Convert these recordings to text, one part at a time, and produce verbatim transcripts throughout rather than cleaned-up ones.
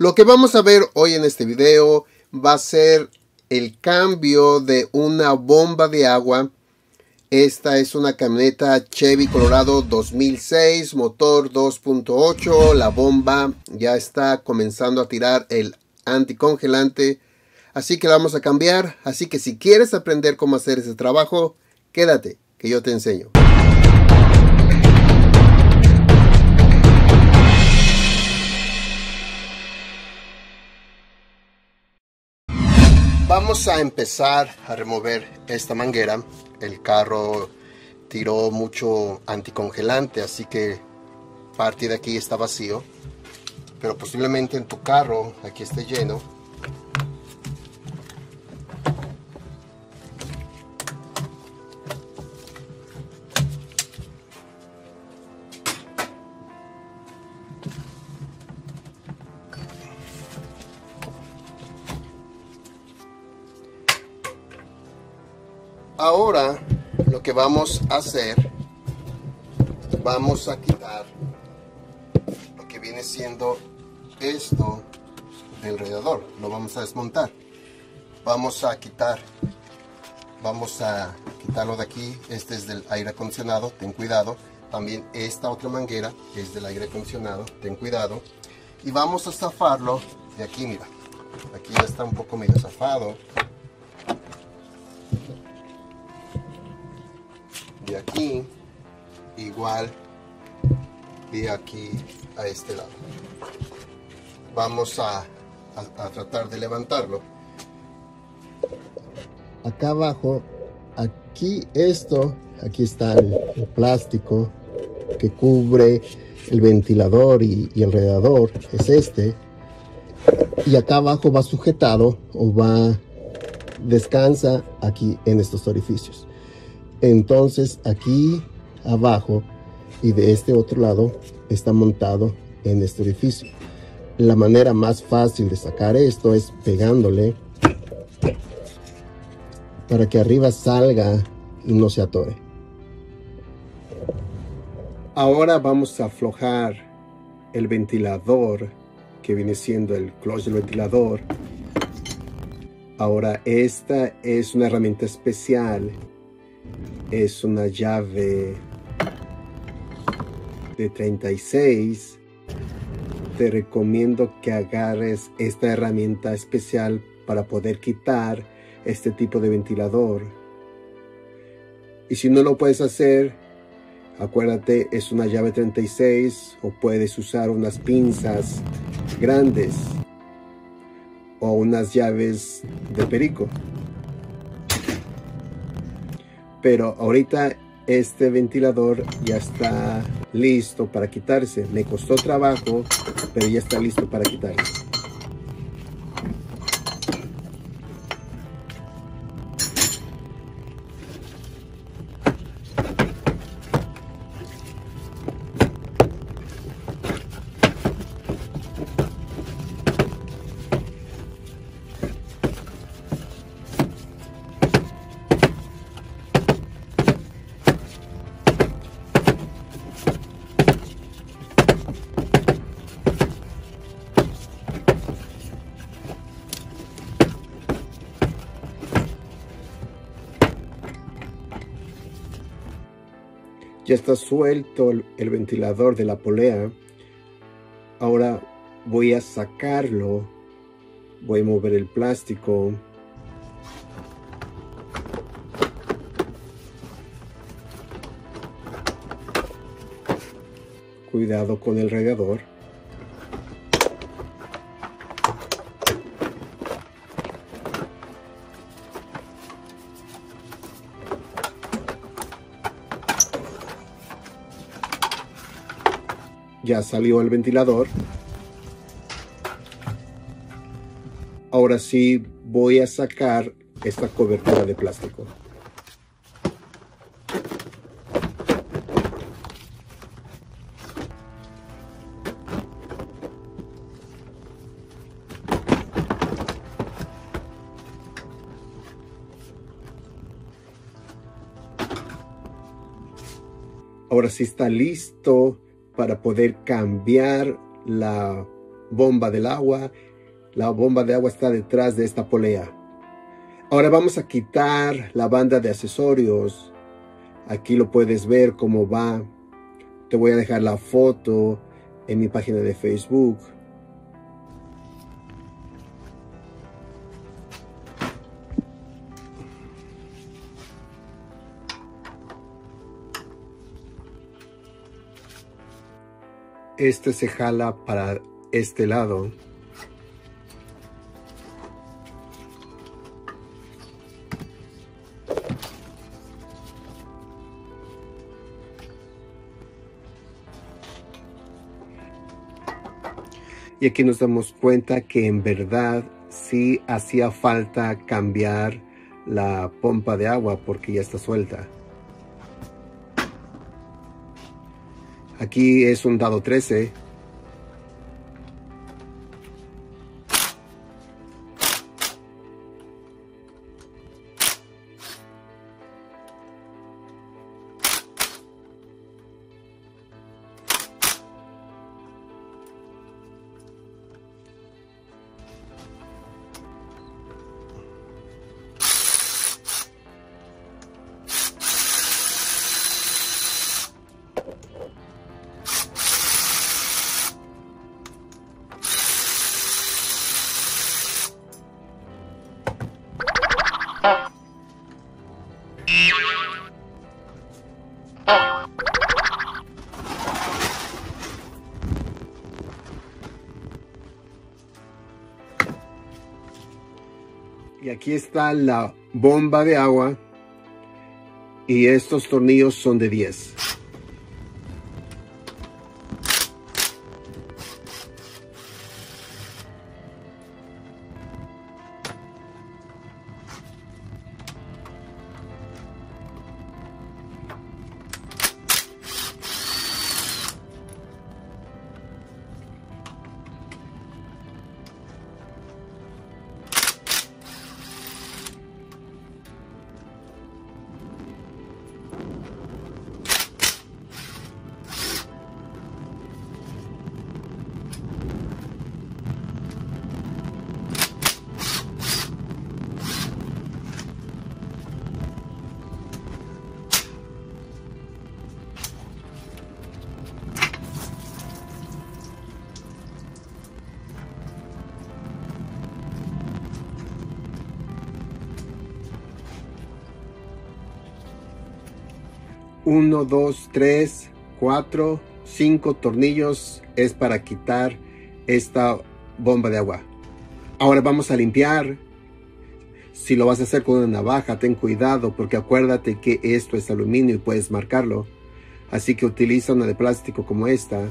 Lo que vamos a ver hoy en este video va a ser el cambio de una bomba de agua. Esta es una camioneta Chevy Colorado dos mil seis, motor dos punto ocho. La bomba ya está comenzando a tirar el anticongelante, así que la vamos a cambiar. Así que si quieres aprender cómo hacer ese trabajo, quédate que yo te enseño. Vamos a empezar a remover esta manguera. El carro tiró mucho anticongelante, así que parte de aquí está vacío, pero posiblemente en tu carro aquí esté lleno. Ahora lo que vamos a hacer, vamos a quitar lo que viene siendo esto del radiador. Lo vamos a desmontar. Vamos a quitar, vamos a quitarlo de aquí. Este es del aire acondicionado, ten cuidado. También esta otra manguera es del aire acondicionado, ten cuidado. Y vamos a zafarlo de aquí, mira. Aquí ya está un poco medio zafado. De aquí, igual de aquí a este lado. Vamos a, a, a tratar de levantarlo. Acá abajo, aquí esto, aquí está el, el plástico que cubre el ventilador y, y el radiador, es este. Y acá abajo va sujetado o va, descansa aquí en estos orificios. Entonces aquí abajo y de este otro lado está montado en este orificio. La manera más fácil de sacar esto es pegándole para que arriba salga y no se atore. Ahora vamos a aflojar el ventilador que viene siendo el clutch del ventilador. Ahora esta es una herramienta especial. Es una llave de treinta y seis. Te recomiendo que agarres esta herramienta especial para poder quitar este tipo de ventilador. Y si no lo puedes hacer, acuérdate, es una llave treinta y seis o puedes usar unas pinzas grandes o unas llaves de perico. Pero ahorita este ventilador ya está listo para quitarse. Me costó trabajo, pero ya está listo para quitarse. Ya está suelto el, el ventilador de la polea. Ahora voy a sacarlo. Voy a mover el plástico. Cuidado con el radiador. Ya salió el ventilador. Ahora sí voy a sacar esta cobertura de plástico. Ahora sí está listo para poder cambiar la bomba del agua. La bomba de agua está detrás de esta polea. Ahora vamos a quitar la banda de accesorios. Aquí lo puedes ver cómo va. Te voy a dejar la foto en mi página de Facebook. Este se jala para este lado. Y aquí nos damos cuenta que en verdad sí hacía falta cambiar la pompa de agua porque ya está suelta. Aquí es un dado trece. Y aquí está la bomba de agua. Y estos tornillos son de diez. Uno, dos, tres, cuatro, cinco tornillos es para quitar esta bomba de agua. Ahora vamos a limpiar. Si lo vas a hacer con una navaja, ten cuidado porque acuérdate que esto es aluminio y puedes marcarlo. Así que utiliza una de plástico como esta.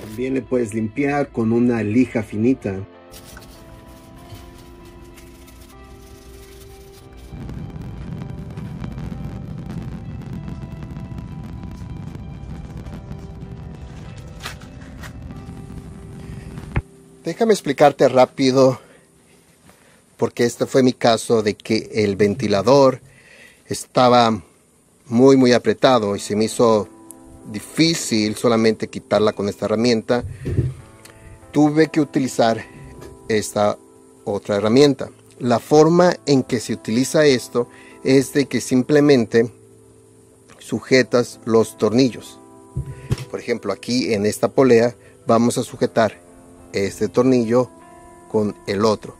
También le puedes limpiar con una lija finita. Déjame explicarte rápido, porque este fue mi caso de que el ventilador estaba muy muy apretado y se me hizo difícil solamente quitarla con esta herramienta. Tuve que utilizar esta otra herramienta. La forma en que se utiliza esto es de que simplemente sujetas los tornillos. Por ejemplo, aquí en esta polea vamos a sujetar este tornillo con el otro.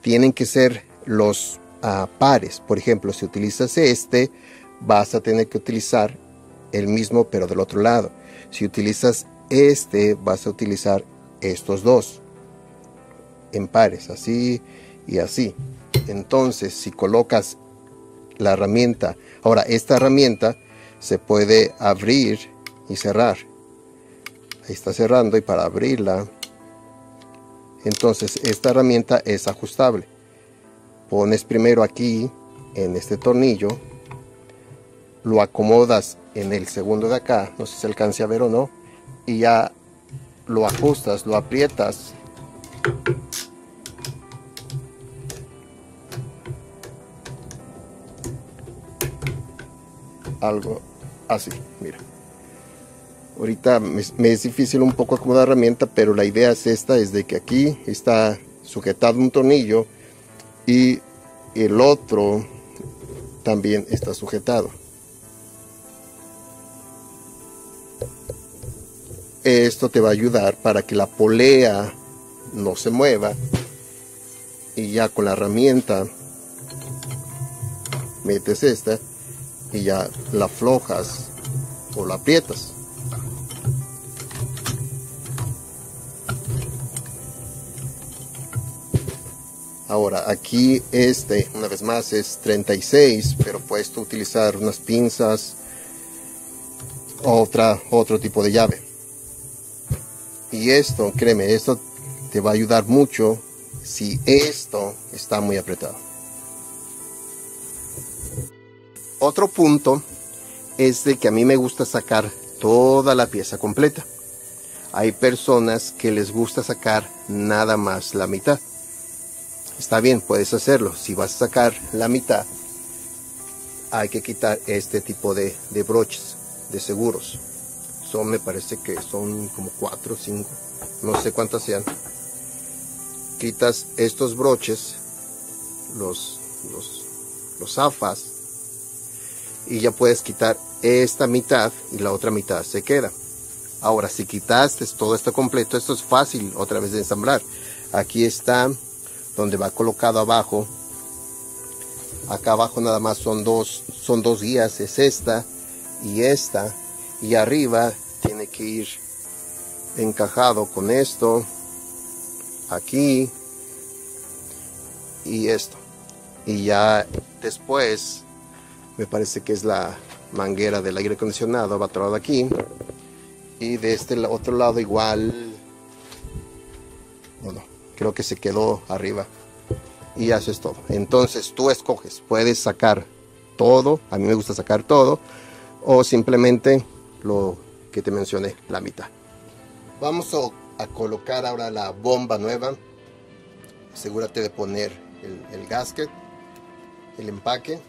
Tienen que ser los uh, pares. Por ejemplo, si utilizas este, vas a tener que utilizar el mismo pero del otro lado. Si utilizas este, vas a utilizar estos dos en pares, así y así. Entonces, si colocas la herramienta, ahora esta herramienta se puede abrir y cerrar. Ahí está cerrando, y para abrirla, entonces esta herramienta es ajustable. Pones primero aquí en este tornillo, lo acomodas en el segundo de acá, no sé si alcance a ver o no, y ya lo ajustas, lo aprietas. algo así, mira. Ahorita me, me es difícil un poco acomodar la herramienta, pero la idea es esta, es de que aquí está sujetado un tornillo y el otro también está sujetado. Esto te va a ayudar para que la polea no se mueva, y ya con la herramienta metes esta y ya la aflojas o la aprietas. Ahora aquí este, una vez más, es treinta y seis, pero puedes tú utilizar unas pinzas o otra, otro tipo de llave. Y esto, créeme, esto te va a ayudar mucho si esto está muy apretado. Otro punto es de que a mí me gusta sacar toda la pieza completa. Hay personas que les gusta sacar nada más la mitad. Está bien, puedes hacerlo. Si vas a sacar la mitad, hay que quitar este tipo de, de broches de seguros. Son, me parece que son como cuatro o cinco, no sé cuántas sean. Quitas estos broches, los, los, los zafas, y ya puedes quitar esta mitad y la otra mitad se queda. Ahora, si quitaste todo esto completo, esto es fácil otra vez de ensamblar. Aquí está donde va colocado abajo. Acá abajo nada más son dos, son dos guías, es esta y esta, y arriba tiene que ir encajado con esto, aquí y esto, y ya después me parece que es la manguera del aire acondicionado, va atorado aquí, y de este otro lado igual. Bueno, creo que se quedó arriba, y eso es todo. Entonces tú escoges, puedes sacar todo, a mí me gusta sacar todo, o simplemente lo que te mencioné, la mitad. Vamos a, a colocar ahora la bomba nueva. Asegúrate de poner el, el gasket, el empaque.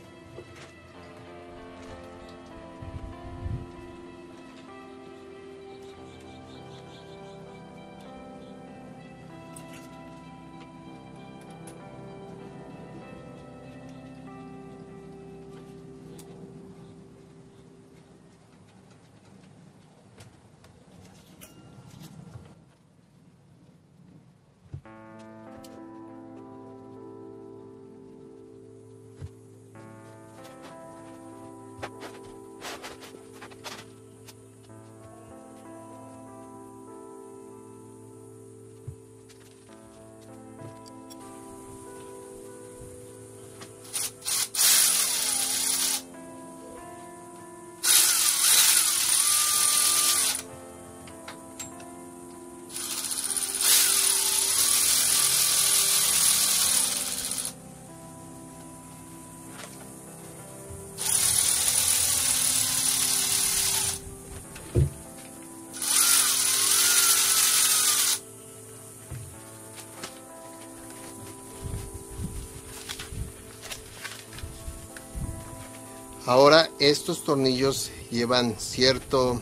Ahora, estos tornillos llevan cierto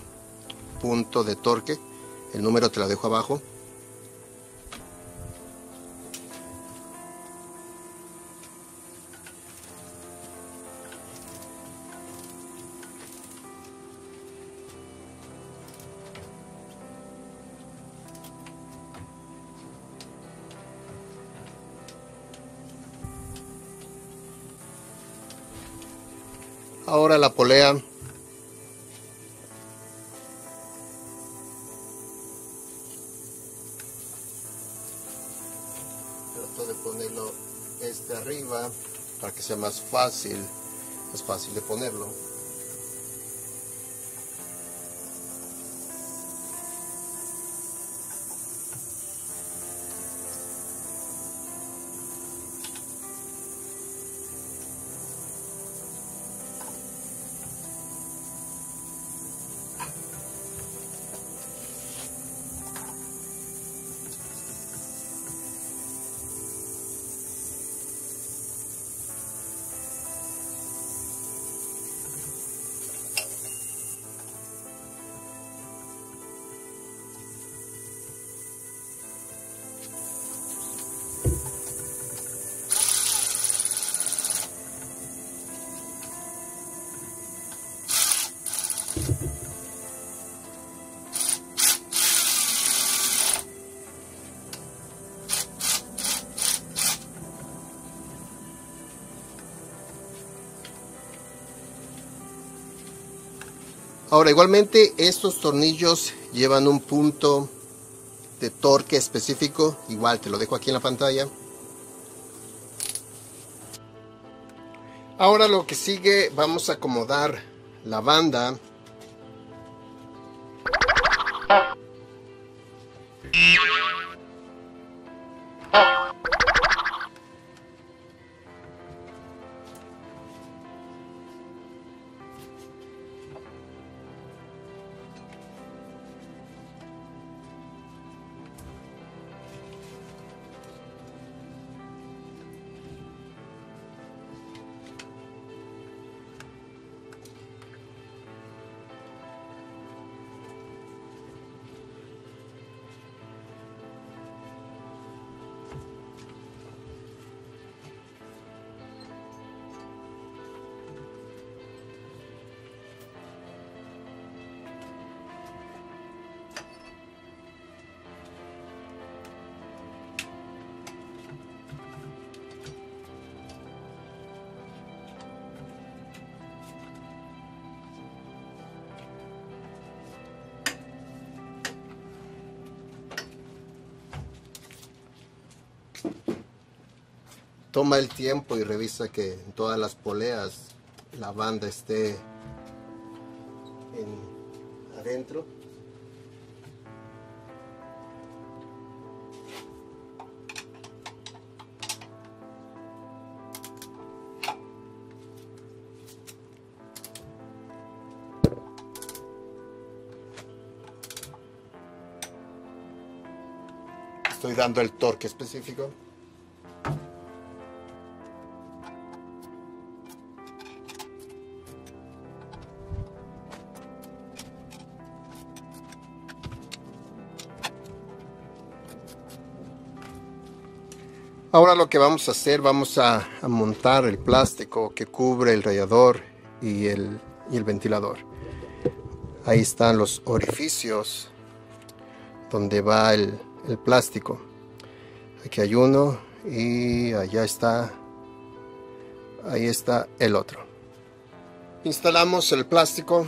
punto de torque. El número te lo dejo abajo. Ahora la polea. Trato de ponerlo este arriba para que sea más fácil, más fácil de ponerlo. Ahora, igualmente estos tornillos llevan un punto de torque específico, igual te lo dejo aquí en la pantalla. Ahora lo que sigue, vamos a acomodar la banda. Toma el tiempo y revisa que en todas las poleas la banda esté en, adentro. Estoy dando el torque específico. Ahora lo que vamos a hacer, vamos a, a montar el plástico que cubre el radiador y el, y el ventilador. Ahí están los orificios donde va el, el plástico. Aquí hay uno y allá está, ahí está el otro. Instalamos el plástico.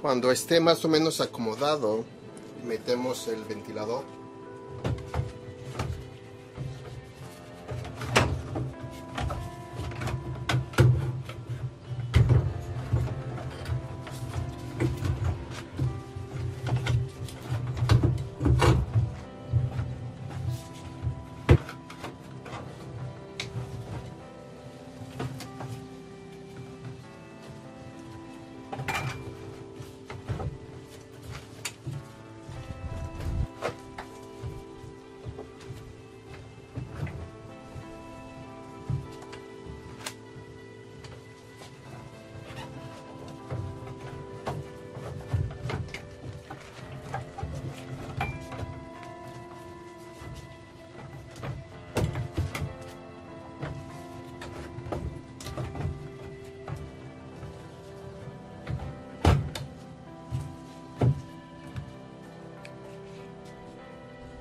Cuando esté más o menos acomodado, metemos el ventilador.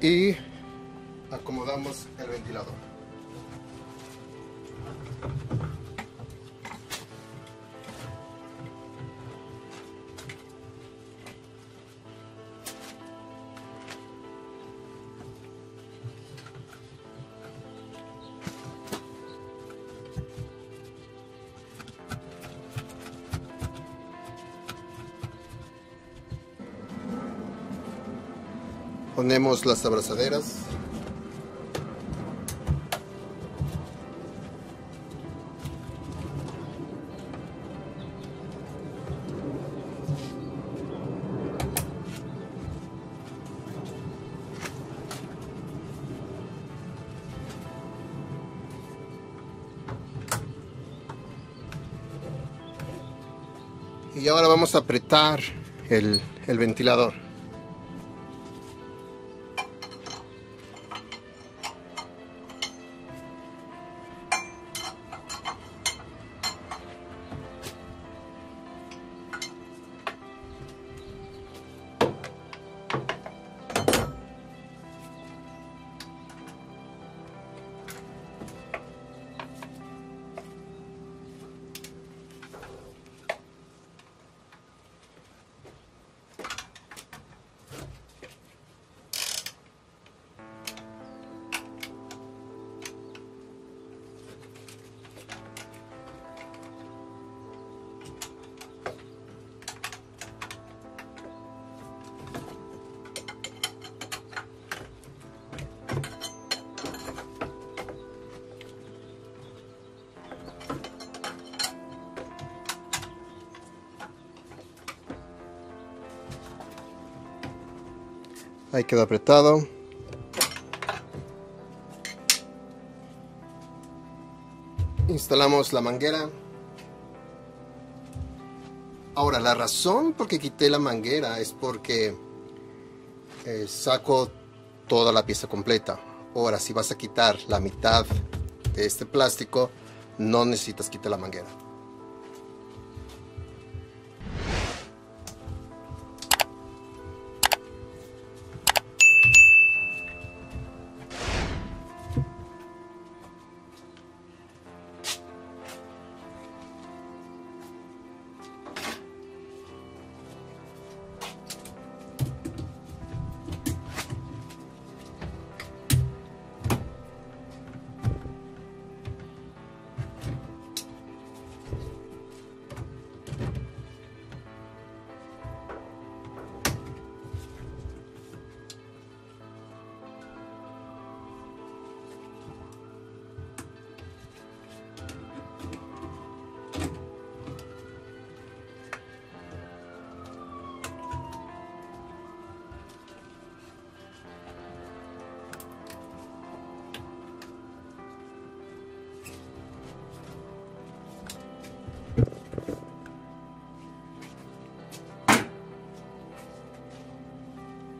Y acomodamos el ventilador. Ponemos las abrazaderas. Y ahora vamos a apretar el, el ventilador. Ahí quedó apretado. Instalamos la manguera. Ahora, la razón por que quité la manguera es porque eh, saco toda la pieza completa. Ahora, si vas a quitar la mitad de este plástico, no necesitas quitar la manguera.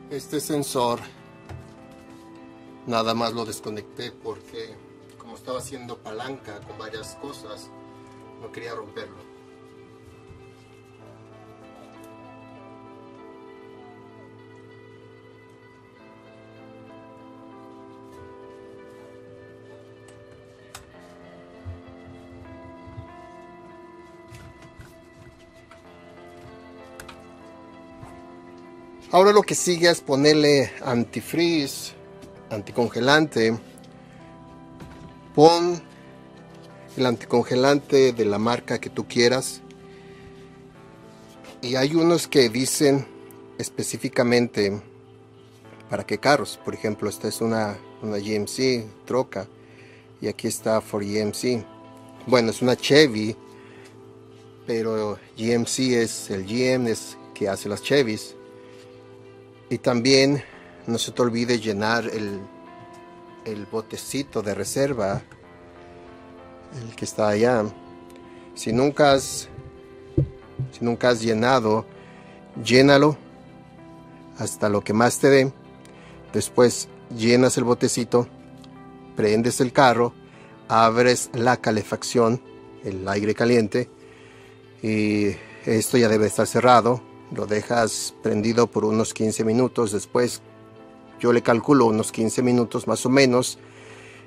Este sensor nada más lo desconecté porque como estaba haciendo palanca con varias cosas, no quería romperlo. Ahora lo que sigue es ponerle antifreeze, anticongelante. Pon el anticongelante de la marca que tú quieras. Y hay unos que dicen específicamente para qué carros. Por ejemplo, esta es una, una G M C, troca. Y aquí está Ford G M C. Bueno, es una Chevy. Pero G M C es el G M, es que hace las Chevys. Y también no se te olvide llenar el, el botecito de reserva, el que está allá. Si nunca has, si nunca has llenado, llénalo hasta lo que más te dé. Después llenas el botecito, prendes el carro, abres la calefacción, el aire caliente, y esto ya debe estar cerrado. Lo dejas prendido por unos quince minutos. Después yo le calculo unos quince minutos más o menos.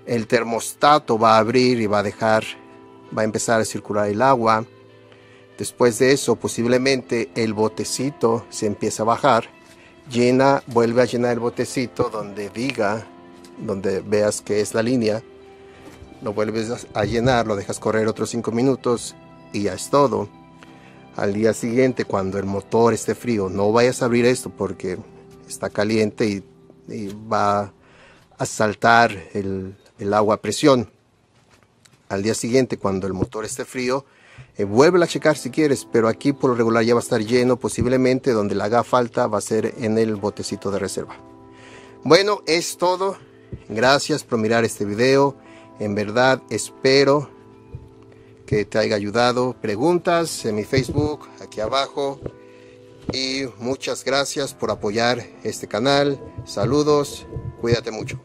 El termostato va a abrir y va a dejar, va a empezar a circular el agua. Después de eso, posiblemente el botecito se empieza a bajar. Llena, vuelve a llenar el botecito donde diga, donde veas que es la línea. Lo vuelves a llenar, lo dejas correr otros cinco minutos y ya es todo. Al día siguiente, cuando el motor esté frío, no vayas a abrir esto porque está caliente y, y va a saltar el, el agua a presión. Al día siguiente, cuando el motor esté frío, eh, vuelve a checar si quieres, pero aquí por lo regular ya va a estar lleno. Posiblemente donde le haga falta va a ser en el botecito de reserva. Bueno, es todo. Gracias por mirar este video. En verdad espero que te haya ayudado. Preguntas en mi Facebook, aquí abajo. y muchas gracias por apoyar este canal. Saludos, cuídate mucho.